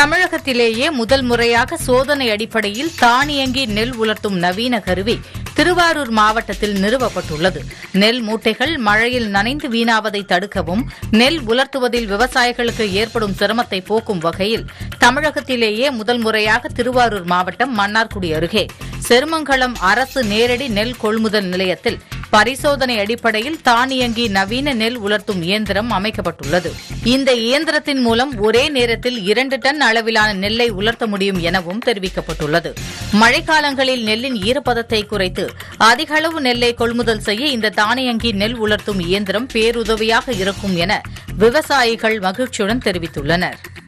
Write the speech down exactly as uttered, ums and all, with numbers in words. தமிழகத்திலேயே முதல் முறையாக சோதனை அடிப்படையில் தானியங்கி நெல் உலர்த்தும் நவீன கருவி திருவாரூர் மாவட்டத்தில் நிறுவப்பட்டுள்ளது. நெல் மூட்டைகள் மழையில் நனைந்து வீணாவதை தடுக்கவும் நெல் உலர்த்துவதில் விவசாயிகளுக்கு ஏற்படும் சிரமத்தை போக்கும் வகையில் தமிழகத்திலேயே முதல் முறையாக திருவாரூர் மாவட்டம் மன்னார்குடி அருகே செருமங்கலம் அரசு நேரடி நெல் கொள்முதல் நிலையத்தில் பரிசோதனை அடிப்படையில் தானியங்கி நவீன நெல் உலர்த்தும் இயந்திரம் அமைக்கப்பட்டுள்ளது. இந்த இயந்திரத்தின் மூலம் ஒரே நேரத்தில் இரண்டு டன் அளவிலான நெல்லை உலர்த்த முடியும் எனவும் தெரிவிக்கப்பட்டுள்ளது. மழைக்காலங்களில் நெல்லின் ஈரப்பதத்தை குறைத்து அதிக அளவு நெல்லை கொள்முதல் செய்ய இந்த தானியங்கி நெல் உலர்த்தும் இயந்திரம் பேருதவியாக இருக்கும் என விவசாயிகள் மகிழ்ச்சியுடன் தெரிவித்துள்ளனர்.